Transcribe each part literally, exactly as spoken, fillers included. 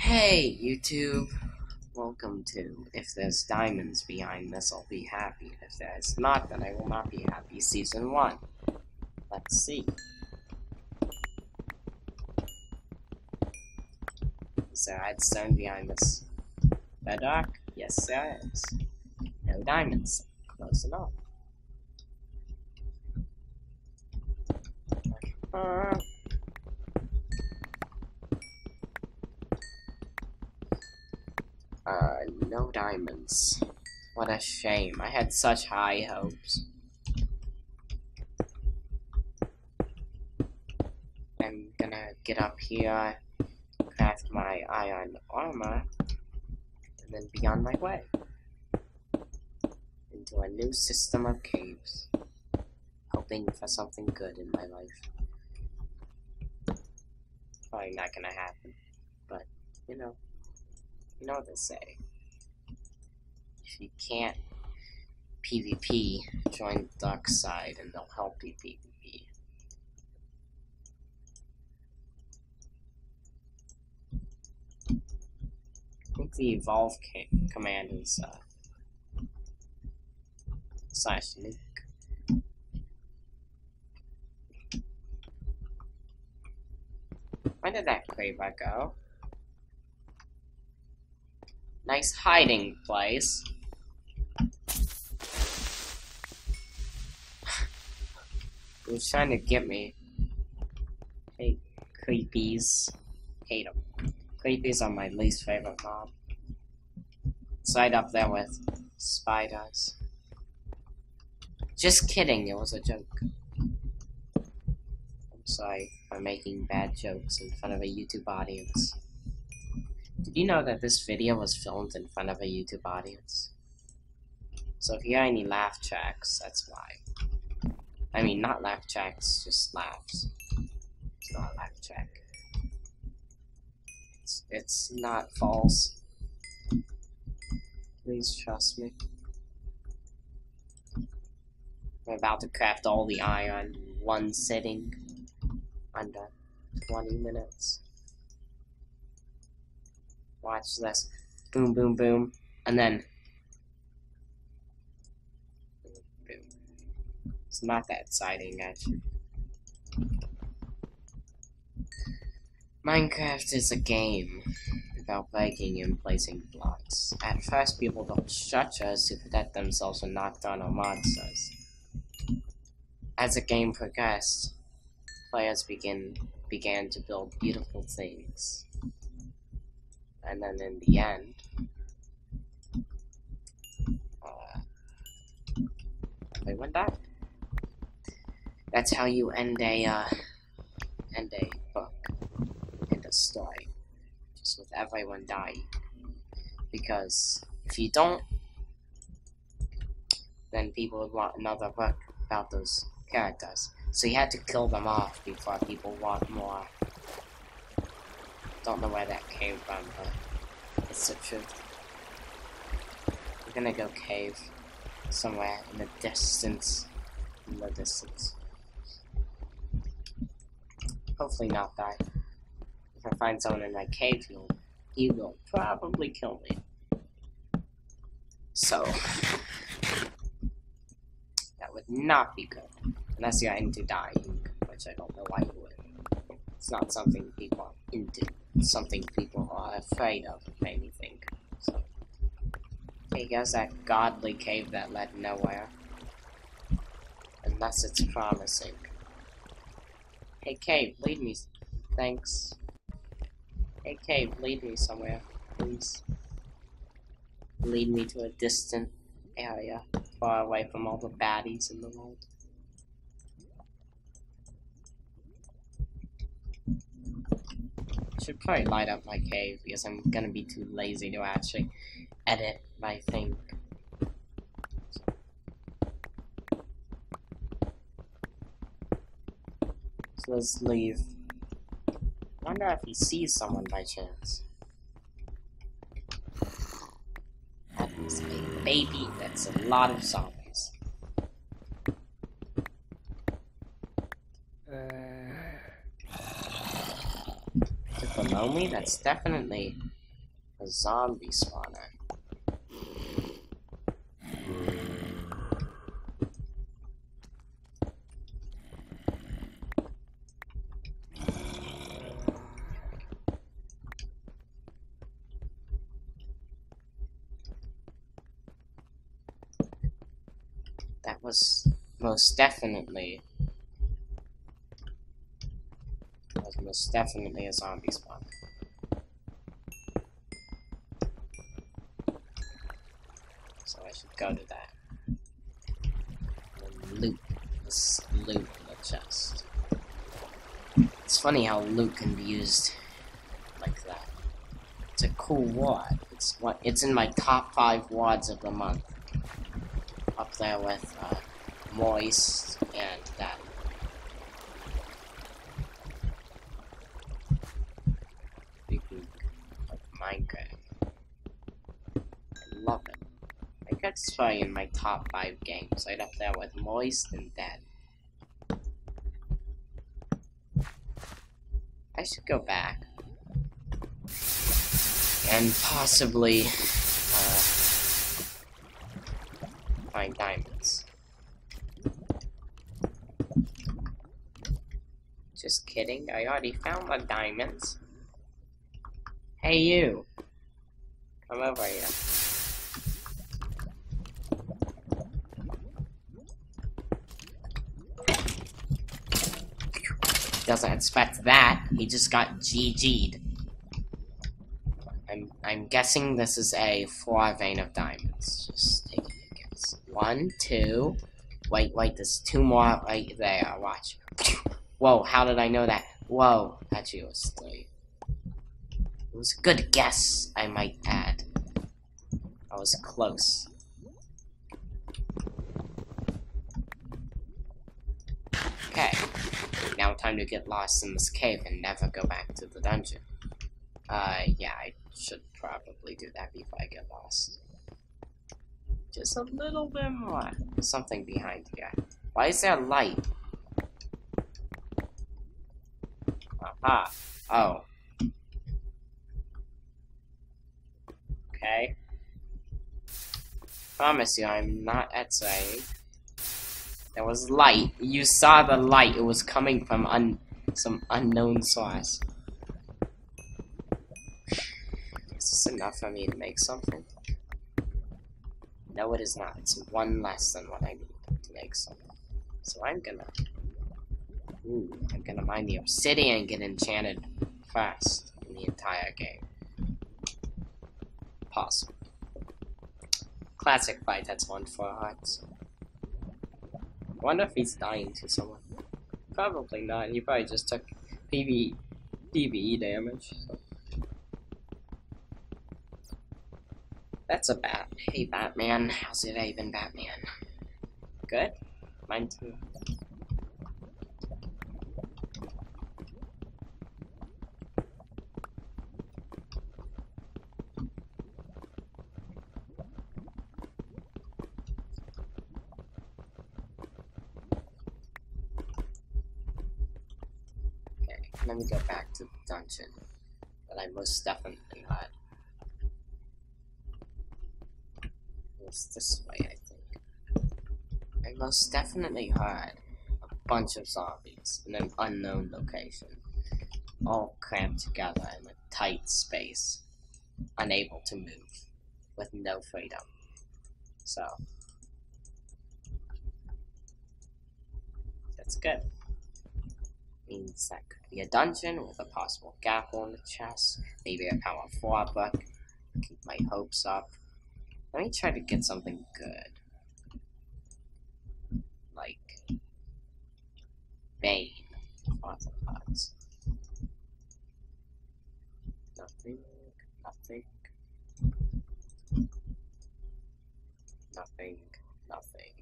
Hey YouTube, welcome to If There's Diamonds Behind This I'll Be Happy, If There's Not Then I Will Not Be Happy, Season one. Let's see. Is there a stone behind this bedrock? Yes there is. No diamonds. Close enough. Uh, Uh, no diamonds. What a shame. I had such high hopes. I'm gonna get up here, craft my iron armor, and then be on my way into a new system of caves, hoping for something good in my life. Probably not gonna happen, but, you know. You know what they say. If you can't PvP, join the dark side and they'll help you PvP. I think the evolve command is uh, slash nuke. Where did that craver go? Nice hiding place. He was trying to get me. Hey, creepies. Hate them. Creepies are my least favorite mob. It's right up there with spiders. Just kidding, it was a joke. I'm sorry for making bad jokes in front of a YouTube audience. Did you know that this video was filmed in front of a YouTube audience? So if you hear any laugh tracks, that's why. I mean, not laugh tracks, just laughs. It's not a laugh track. It's, it's not false. Please trust me. I'm about to craft all the iron in one sitting under twenty minutes. Watch this. Boom, boom, boom. And then. Boom, boom. It's not that exciting, actually. Minecraft is a game about breaking and placing blocks. At first, people built structures to protect themselves from nocturnal monsters. As the game progressed, players begin, began to build beautiful things. And then in the end, uh, everyone died. That's how you end a uh, end a book, end a story, just with everyone dying. Because if you don't, then people would want another book about those characters. So you had to kill them off before people want more. I don't know where that came from, but it's the truth. We're gonna go cave somewhere in the distance. In the distance. Hopefully not die. If I find someone in that cave, he'll, he will probably kill me. So, that would not be good. Unless you're into dying, which I don't know why you would. It's not something people are into. Something people are afraid of, made me think. So, hey, guys, that godly cave that led nowhere. Unless it's promising. Hey, cave, lead me. Thanks. Hey, cave, lead me somewhere, please. Lead me to a distant area. far away from all the baddies in the world. I should probably light up my cave because I'm gonna be too lazy to actually edit my thing. So let's leave. I wonder if he sees someone by chance. That is a baby. That's a lot of zombies. Is it below me? That's definitely a zombie spawner. That was most definitely that was most definitely a zombie spawn. So I should go to that. And loot. Let's loot the chest. It's funny how loot can be used like that. It's a cool wad. It's what it's in my top five wads of the month. Up there with uh, Moist and that. Big week of Minecraft. I love it. I think that's probably in my top five games, right up there with Moist and that. I should go back. And possibly uh, find diamonds. Just kidding, I already found the diamonds. Hey you! Come over here. Doesn't expect that, he just got G G'd. I'm, I'm guessing this is a four vein of diamonds. Just take it. One, two, wait, wait, there's two more right there, watch. Whoa, how did I know that? Whoa, actually it was three. It was a good guess, I might add. I was close. Okay, now time to get lost in this cave and never go back to the dungeon. Uh, yeah, I should probably do that before I get lost. Just a little bit more. Something behind here. Why is there a light? Aha. Oh. Okay. Promise you, I'm not Etsy. There was light. You saw the light. It was coming from un some unknown source. Is this enough for me to make something? No, it is not. It's one less than what I need to make something. So I'm gonna... Ooh, I'm gonna mine the obsidian and get enchanted fast in the entire game. Possible. Classic fight, that's one for hearts. I wonder if he's dying to someone. Probably not, he probably just took P V E damage. So. That's a bat. Hey Batman, how's it even Batman? Good? Mine too. Okay, let me go back to the dungeon that I most definitely had. This way, I think. I most definitely heard a bunch of zombies in an unknown location, all cramped together in a tight space, unable to move, with no freedom. So, that's good. Means that could be a dungeon with a possible gavel in the chest, maybe a power four book, keep my hopes up. Let me try to get something good. nothing, nothing.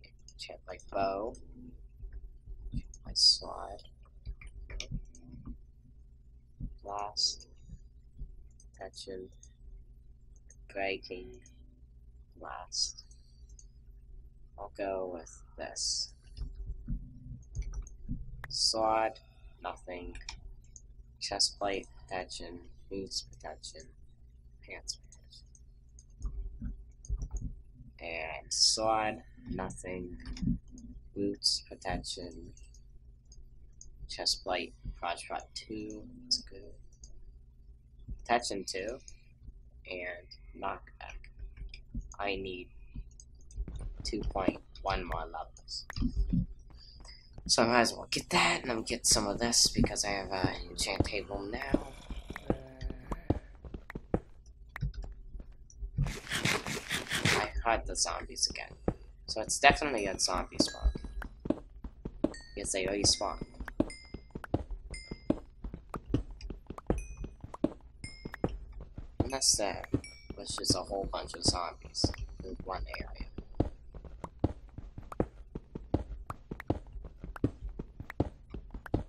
Okay, enchant my bow, my slide, blast, tension, breaking, blast. I'll go with this. Slide, nothing. Chest plate, protection. Boots, protection. Pants, protection. And slide, nothing. Boots, protection. Chest plate, crotch rot two. That's good. Protection two. And knockback. I need two point one more levels. So I might as well get that, and I'm get some of this because I have an uh, enchant table now. Uh, I heard the zombies again. So it's definitely a zombie spawn. Because they respawn. Unless there, which is a whole bunch of zombies in one area.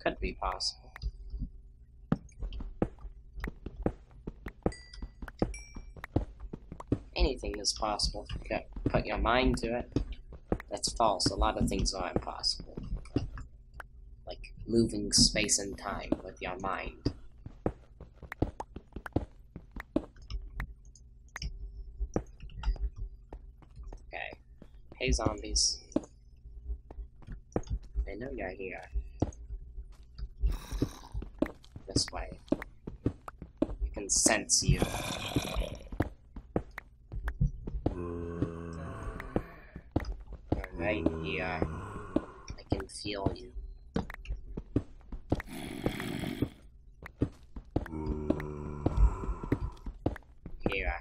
Could be possible. Anything is possible if you put your mind to it. That's false. A lot of things are impossible. Like moving space and time with your mind. Okay. Hey zombies. I know you're here. This way. I can sense you. You're right here. I can feel you. Here.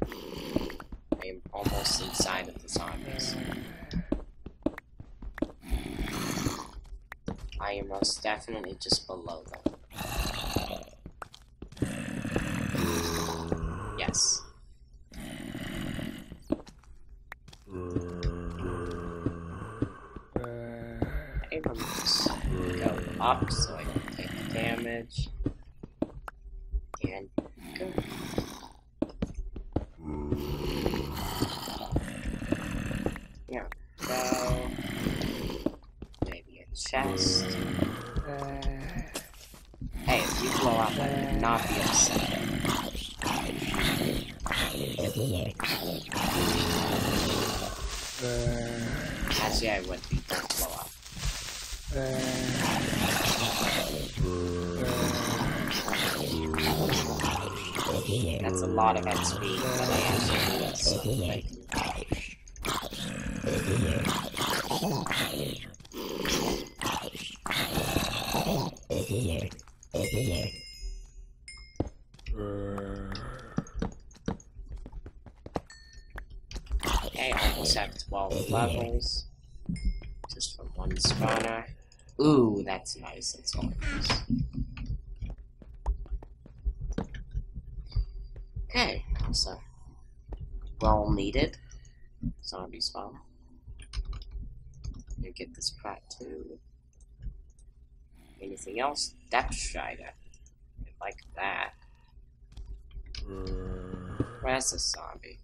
I am almost inside of the zombies. I am most definitely just below them. Yes. I'm gonna just go up so I don't take damage. And go. Yeah. So maybe a chest. Hey, if you blow up, I would not be upset. Actually, I would be. Don't blow up. That's a lot of X P that I actually need, so thank you. Here, here. Okay, I just have twelve levels. Just from one spawner. Ooh, that's nice, that's all it is. Okay, so well needed. Zombie spawn. You get this prat too. Anything else? Depth Strider. I like that. Where's the zombie?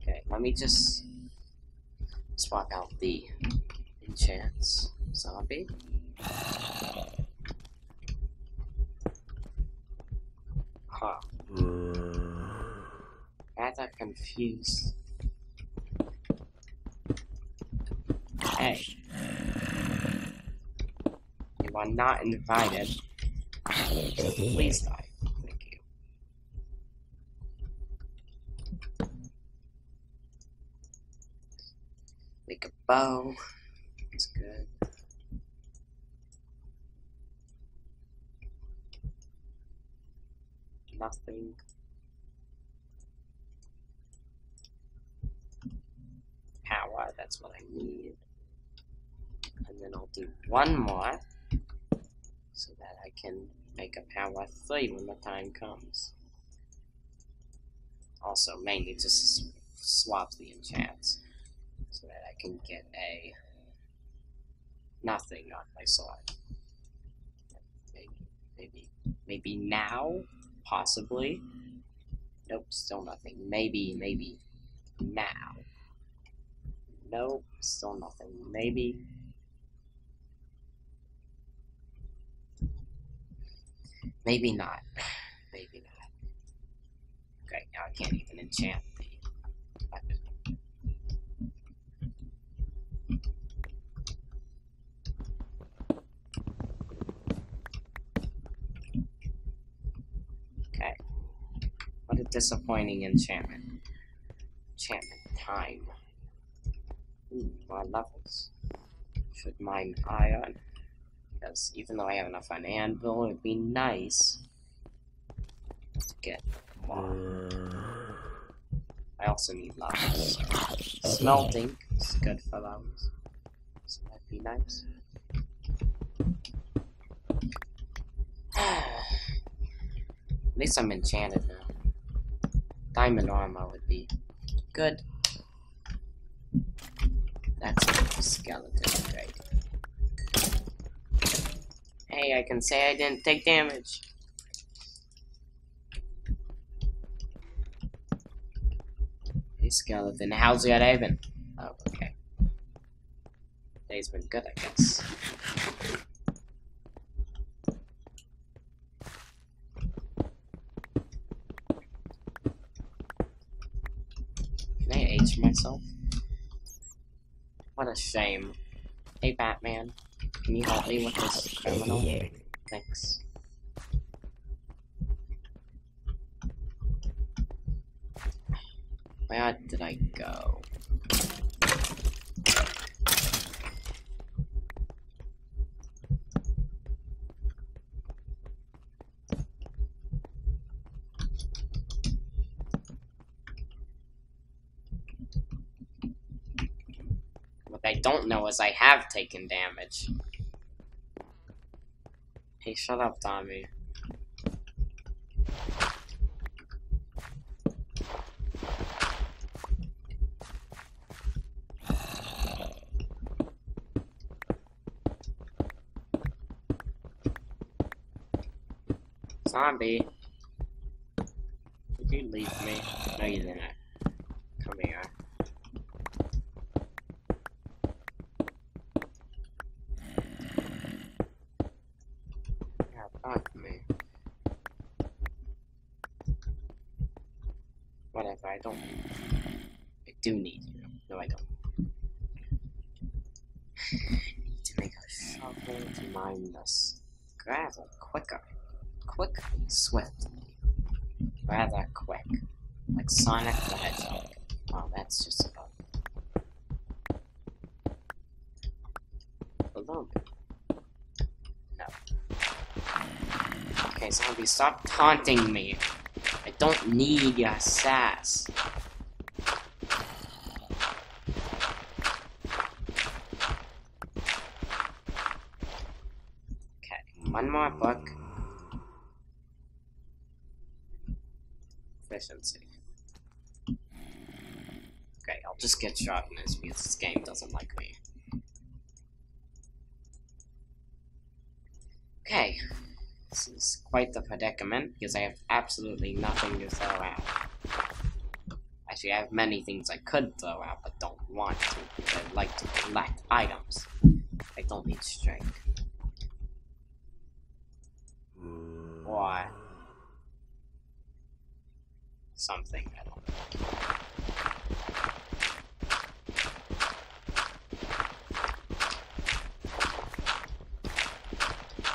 Okay, let me just swap out the enchants zombie. Huh. Rather confused. Hey, you are not invited. Please die. Thank you. Make a bow. That's good. Nothing. Power. That's what I need. And then I'll do one more, so that I can make a power three when the time comes. Also, mainly to swap the enchants so that I can get a nothing on my sword. Maybe, maybe, maybe now, possibly. Nope, still nothing. Maybe, maybe now. Nope, still nothing. Maybe. Maybe not. Maybe not. Okay, now I can't even enchant the weapon. Okay. What a disappointing enchantment. Enchantment time. Ooh, my levels. Should mine iron? Because even though I have enough on anvil, it'd be nice to get more. I also need levels. Smelting is good for levels. So that'd be nice. At least I'm enchanted now. Diamond armor would be good. That's a skeleton, right? Hey, I can say I didn't take damage. Hey, skeleton, how's your day been? Oh, okay. Day's been good, I guess. Can I age myself? What a shame. Hey, Batman. Can you help me with this criminal? Thanks. Where did I go? What I don't know is I have taken damage. Hey, shut up, Tommy. Zombie, did you leave me? No, you didn't. Come here. Whatever, I don't. I do need you. No, I don't. I need to make a shovel to mine this gravel quicker. Quick and swiftly. Rather quick. Like Sonic the Hedgehog. Oh, that's just about it. Alone. No. Okay, zombie, stop taunting me. I don't need your sass. Okay, one more book. Efficiency. Okay, I'll just get shot in this because this game doesn't like me. Okay. This is quite the predicament, because I have absolutely nothing to throw out. Actually, I have many things I could throw out, but don't want to, because I like to collect items. I don't need strength. Or... something, I don't know.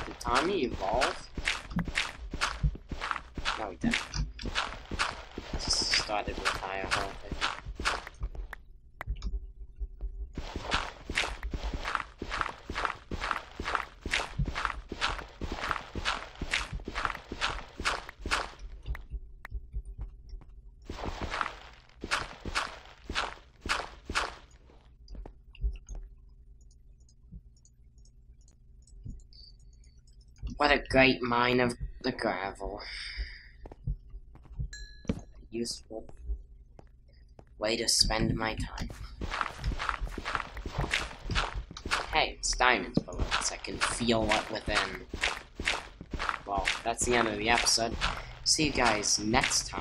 Did Tommy evolve? No, he didn't. Just started with higher health, I think. What a great mine of the gravel. Useful way to spend my time. Hey, it's diamonds, but once I can feel what within. Well, that's the end of the episode. See you guys next time.